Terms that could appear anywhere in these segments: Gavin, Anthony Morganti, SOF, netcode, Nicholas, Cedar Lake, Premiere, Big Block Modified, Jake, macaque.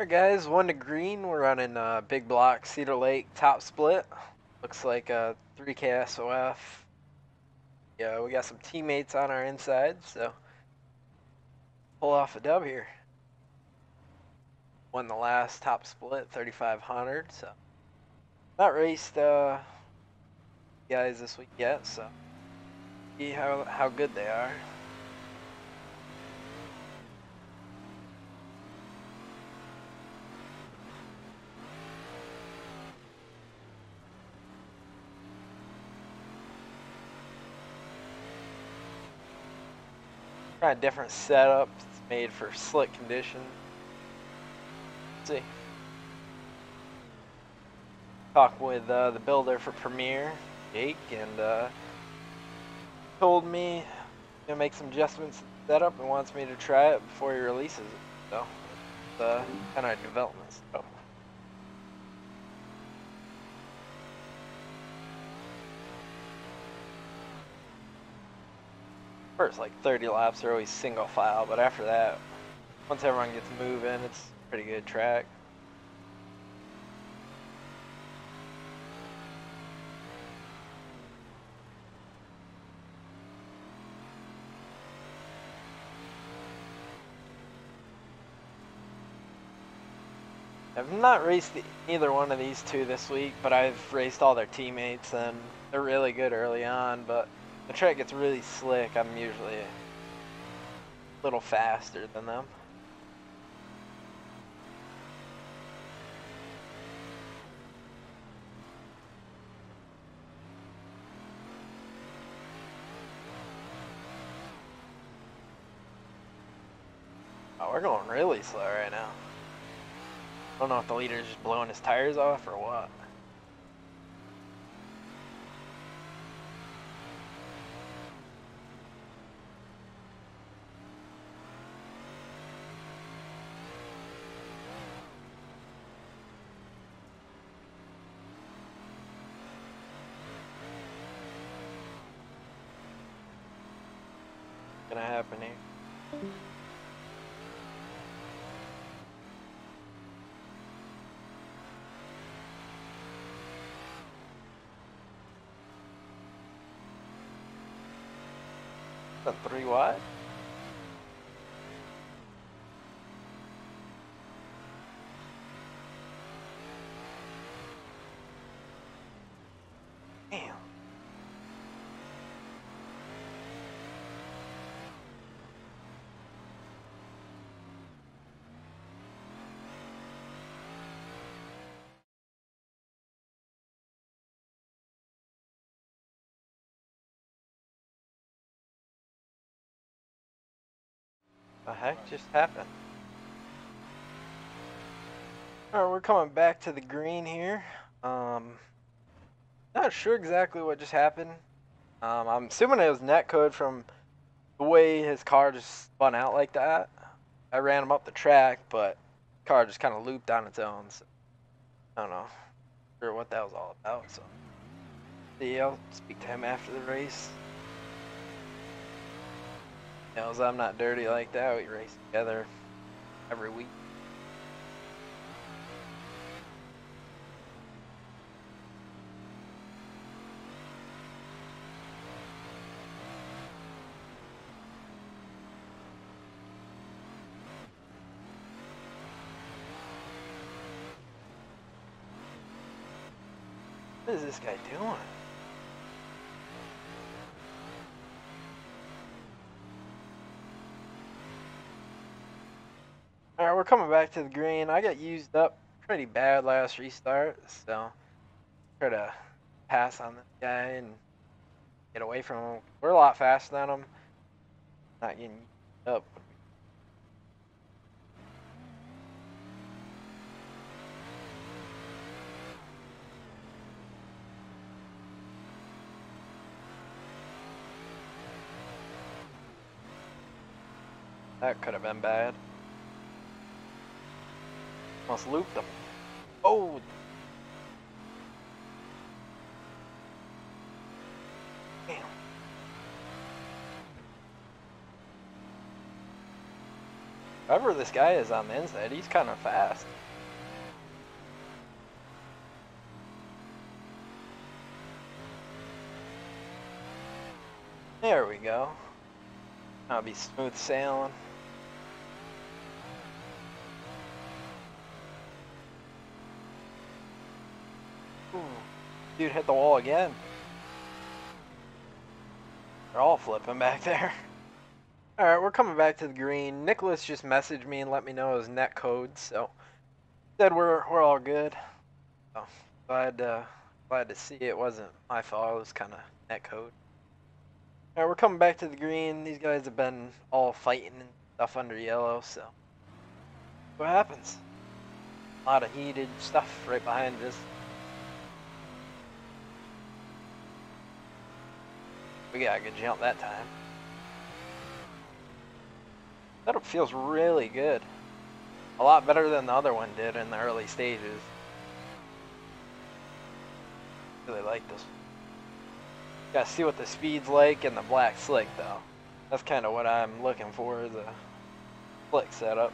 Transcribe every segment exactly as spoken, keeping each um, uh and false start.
Alright guys, one to green. We're running uh, Big Block Cedar Lake top split. Looks like a three K S O F. Yeah, we got some teammates on our inside, so pull off a dub here. Won the last top split, thirty-five hundred. So not raced uh, guys this week yet, so see how how good they are. Kind of different setup. It's made for slick condition. Let's see. Talked with uh, the builder for Premiere, Jake, and uh, told me he's gonna make some adjustments to the setup and wants me to try it before he releases it. So, it's, uh, kind of development stuff. First, like thirty laps are always single file, but after that, once everyone gets moving, it's a pretty good track. I've not raced the, either one of these two this week, but I've raced all their teammates, and they're really good early on, but the track gets really slick, I'm usually a little faster than them. Oh, we're going really slow right now. I don't know if the leader's just blowing his tires off or what. Gonna happen here. The three wide. What the heck just happened? All right, we're coming back to the green here. Um, not sure exactly what just happened. Um, I'm assuming it was netcode from the way his car just spun out like that. I ran him up the track, but the car just kind of looped on its own. So I don't know sure what that was all about. So see, I'll speak to him after the race. Knows I'm not dirty like that. We race together every week. What is this guy doing? Alright, we're coming back to the green. I got used up pretty bad last restart, so try to pass on this guy and get away from him. We're a lot faster than him. Not getting used up. That could have been bad. Almost looped them. Oh! Damn. Whoever this guy is on the inside, he's kind of fast. There we go. I'll be smooth sailing. Ooh. Dude hit the wall again. They're all flipping back there. Alright, we're coming back to the green. Nicholas just messaged me and let me know his net code, so said we're we're all good. So glad uh, glad to see it wasn't my fault, it was kinda net code. Alright, we're coming back to the green. These guys have been all fighting and stuff under yellow, so what happens? A lot of heated stuff right behind us. We got a good jump that time. Setup feels really good. A lot better than the other one did in the early stages. Really like this. Gotta see what the speed's like and the black slick though. That's kind of what I'm looking for, the slick setup.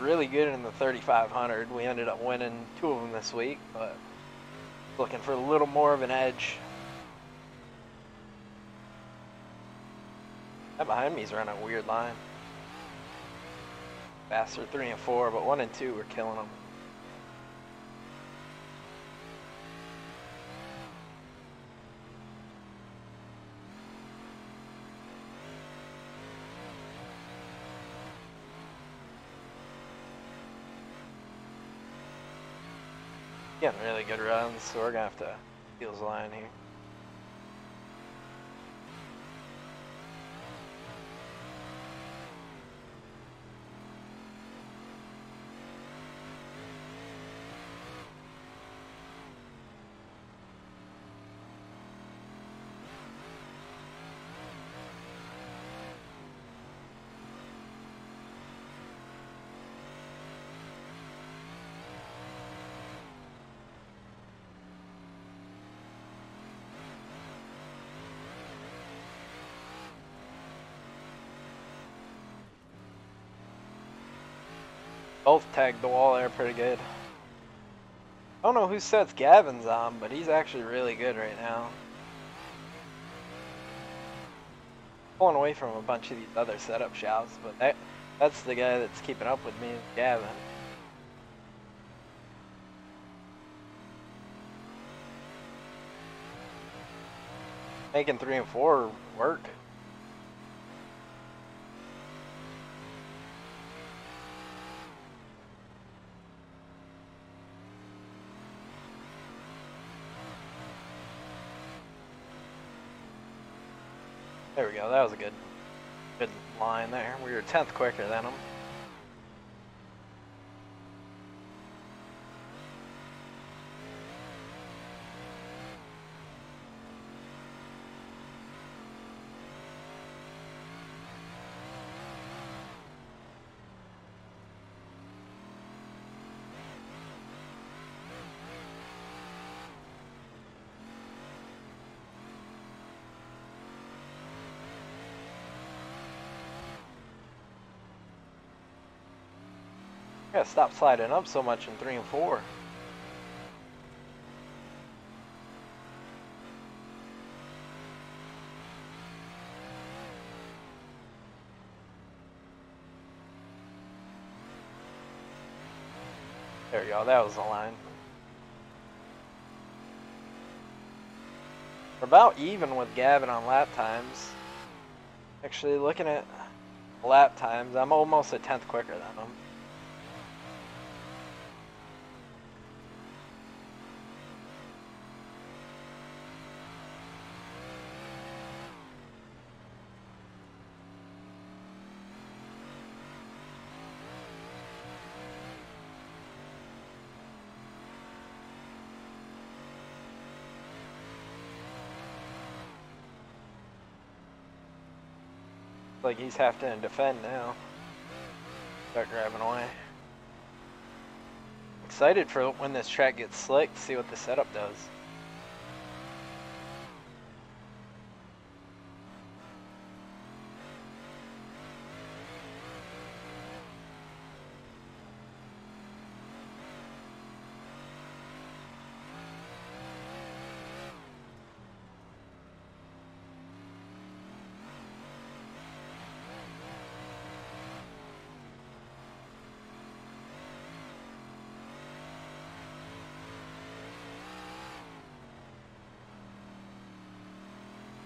Really good in the thirty-five hundred. We ended up winning two of them this week, but looking for a little more of an edge. That behind me's running a weird line. Faster three and four, but one and two were killing them. Getting really good runs, so we're gonna have to steal the line here. Both tagged the wall there pretty good. I don't know who sets Gavin's on, but he's actually really good right now. Pulling away from a bunch of these other setup shots, but that, that's the guy that's keeping up with me, Gavin. Making three and four work. There we go, that was a good good line there. We were tenth quicker than them. Gotta stop sliding up so much in three and four. There you go, that was the line. We're about even with Gavin on lap times. Actually, looking at lap times, I'm almost a tenth quicker than him. Like he's half to defend now. Start grabbing away. Excited for when this track gets slick to see what the setup does.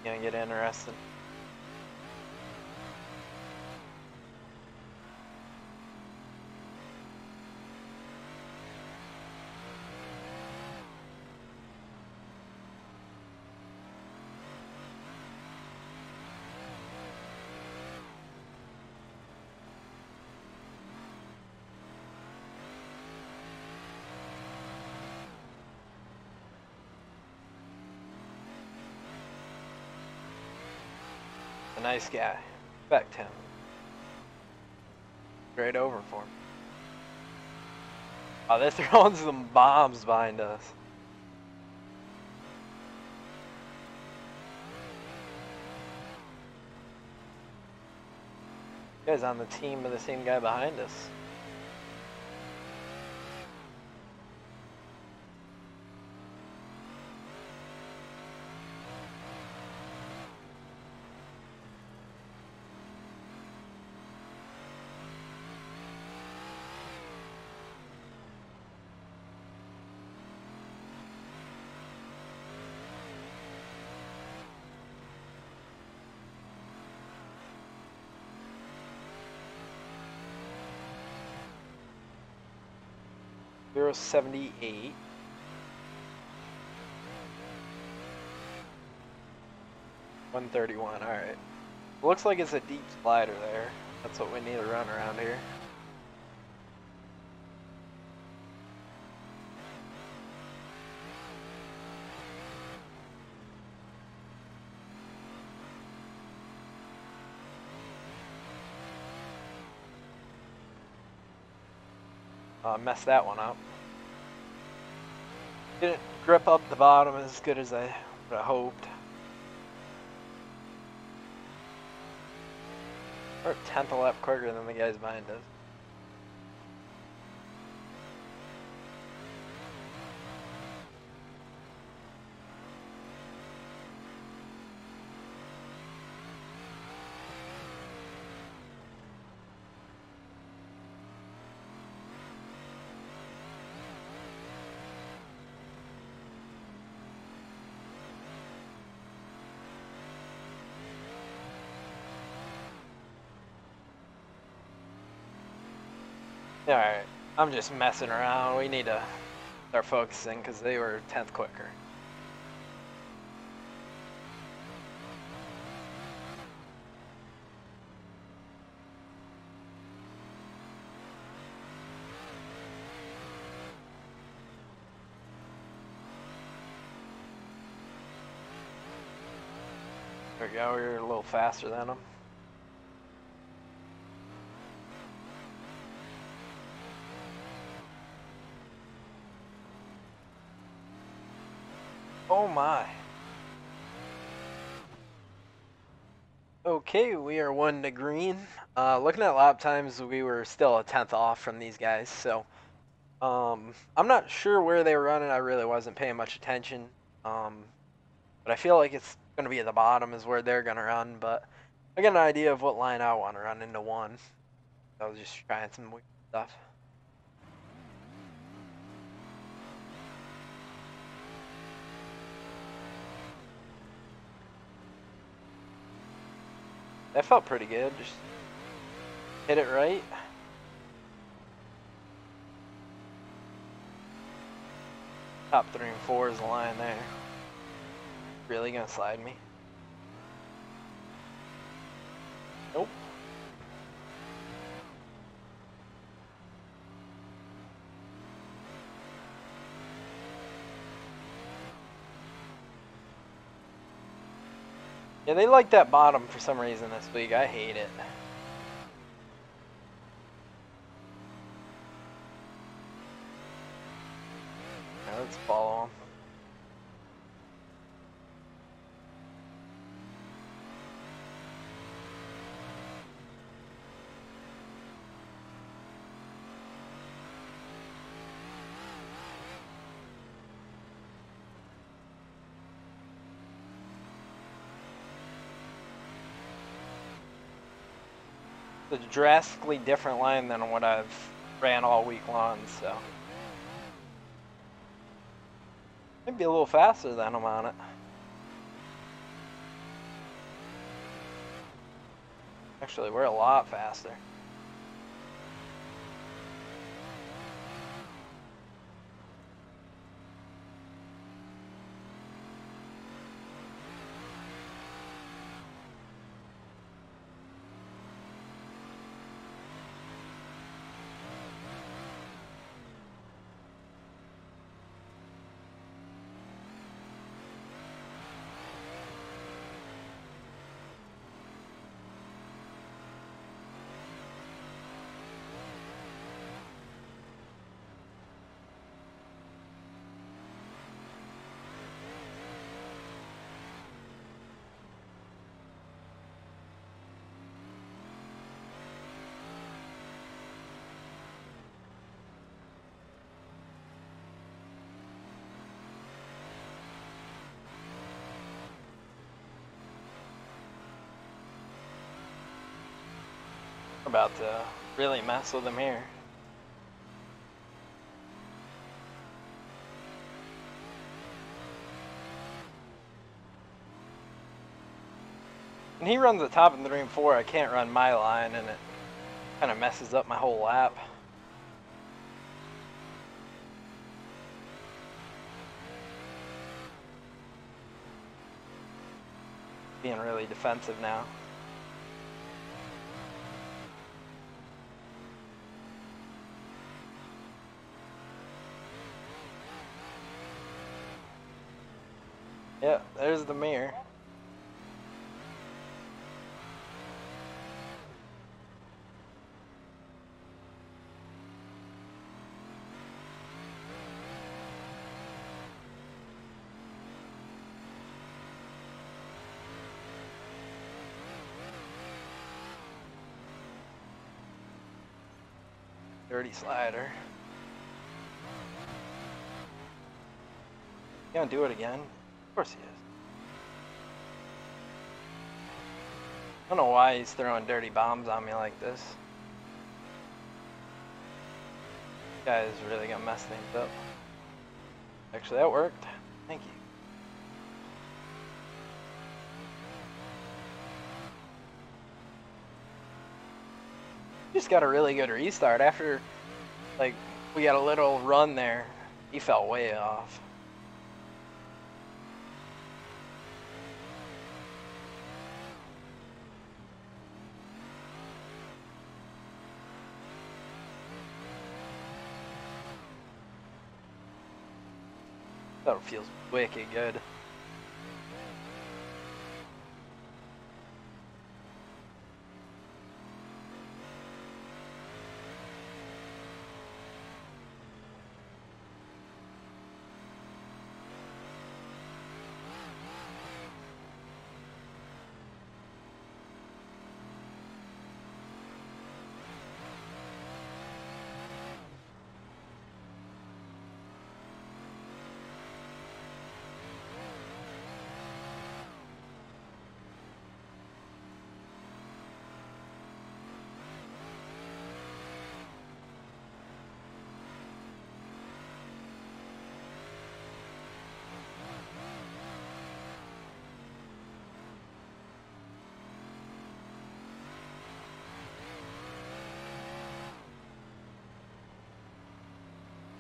gonna get interested. Nice guy. Back him. Straight over for him. Oh, they're throwing some bombs behind us. You guys on the team of the same guy behind us. seventy-eight. one thirty-one, alright. Looks like it's a deep slider there. That's what we need to run around here. Uh, messed that one up. Didn't grip up the bottom as good as I would have hoped. We're a tenth a lap quicker than the guys behind us. Alright, I'm just messing around. We need to start focusing because they were tenth quicker. There we go, we were a little faster than them. Oh my. Okay, we are one to green. Uh, looking at lap times, we were still a tenth off from these guys. So um, I'm not sure where they were running. I really wasn't paying much attention. Um, but I feel like it's going to be at the bottom is where they're going to run. But I got an idea of what line I want to run into one. I was just trying some weird stuff. That felt pretty good, just hit it right. Top three and four is the line there. Really gonna slide me? Nope. Yeah, they like that bottom for some reason this week. I hate it. Now let's follow them. A drastically different line than what I've ran all week long, so maybe a little faster than I'm on it. Actually, we're a lot faster. About to really mess with them here. And he runs the top in three and four, I can't run my line and it kind of messes up my whole lap. Being really defensive now. Yeah, there's the mirror. Dirty slider. You gonna do it again? Of course he is. I don't know why he's throwing dirty bombs on me like this. This guy is really gonna mess things up. Actually, that worked. Thank you. Just got a really good restart after, like, we got a little run there. He fell way off. That feels wicked good.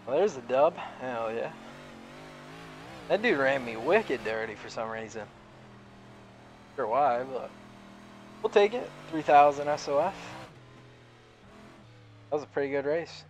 Well, there's the dub. Hell yeah. That dude ran me wicked dirty for some reason. Not sure why, but we'll take it. three thousand S O F. That was a pretty good race.